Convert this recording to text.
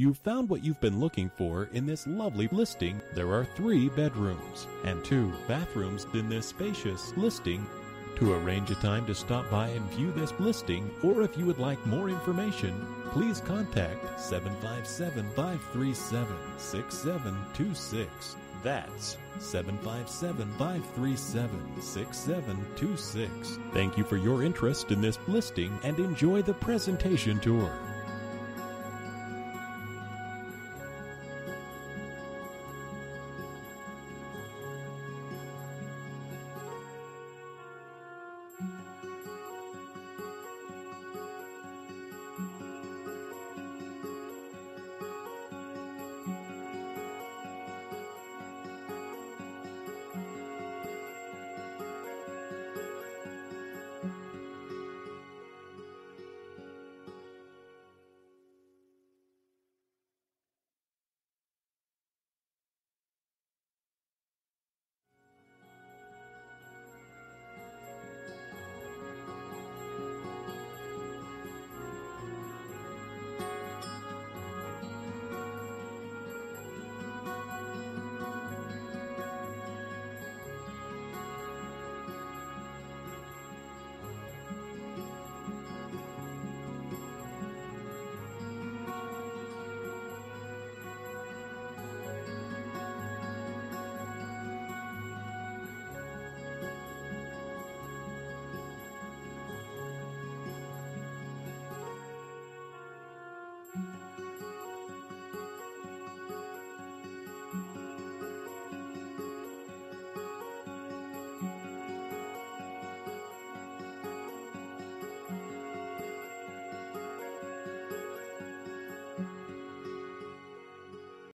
You've found what you've been looking for in this lovely listing. There are 3 bedrooms and 2 bathrooms in this spacious listing. To arrange a time to stop by and view this listing, or if you would like more information, please contact 757-537-6726. That's 757-537-6726. Thank you for your interest in this listing and enjoy the presentation tour.